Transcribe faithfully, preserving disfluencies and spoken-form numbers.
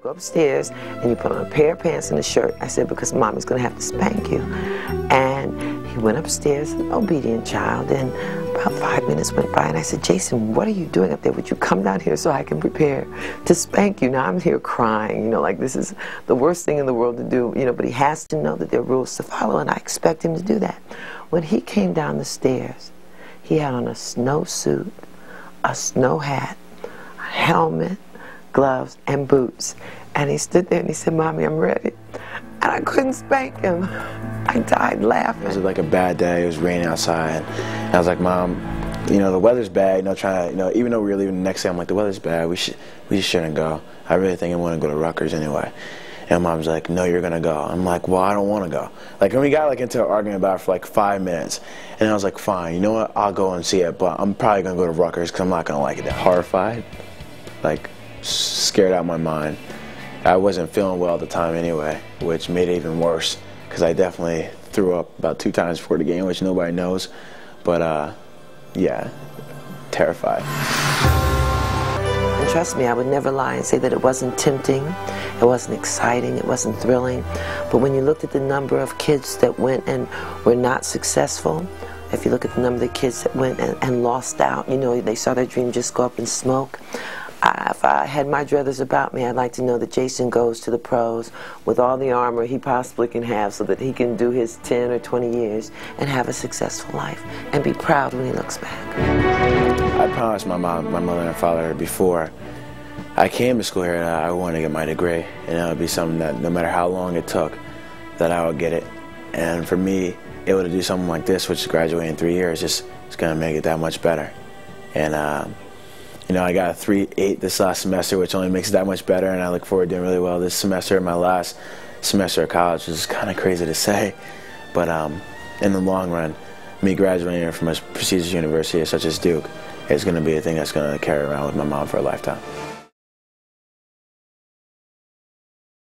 Go upstairs and you put on a pair of pants and a shirt. I said, because mommy's going to have to spank you. And he went upstairs, an obedient child, and about five minutes went by and I said, Jason, what are you doing up there? Would you come down here so I can prepare to spank you? Now I'm here crying, you know, like this is the worst thing in the world to do, you know, but he has to know that there are rules to follow and I expect him to do that. When he came down the stairs, he had on a snowsuit, a snow hat, a helmet, gloves and boots, and he stood there and he said, Mommy, I'm ready. And I couldn't spank him. I died laughing. It was like a bad day. It was raining outside. And I was like, Mom, you know, the weather's bad. You know, trying to, you know, even though we were leaving the next day, I'm like, the weather's bad. We should, we shouldn't go. I really think I want to go to Rutgers anyway. And Mom's like, no, you're gonna go. I'm like, well, I don't want to go. Like, and we got like into an argument about it for like five minutes. And I was like, fine, you know what? I'll go and see it, but I'm probably gonna go to Rutgers because I'm not gonna like it. Horrified, like scared out of my mind. I wasn't feeling well at the time anyway, which made it even worse. Because I definitely threw up about two times before the game, which nobody knows. But, uh, yeah, terrified. And trust me, I would never lie and say that it wasn't tempting, it wasn't exciting, it wasn't thrilling. But when you looked at the number of kids that went and were not successful, if you look at the number of kids that went and, and lost out, you know, they saw their dream just go up in smoke. I, if I had my druthers about me, I'd like to know that Jason goes to the pros with all the armor he possibly can have so that he can do his ten or twenty years and have a successful life and be proud when he looks back. I promised my mom, my mother and father before I came to school here that I wanted to get my degree, and that would be something that no matter how long it took, that I would get it. And for me, able to do something like this, which is graduating in three years, just it's going to make it that much better. And, um, you know, I got a three eight this last semester, which only makes it that much better, and I look forward to doing really well this semester. My last semester of college, which is kind of crazy to say, but um, in the long run, me graduating from a prestigious university such as Duke is going to be a thing that's going to carry around with my mom for a lifetime.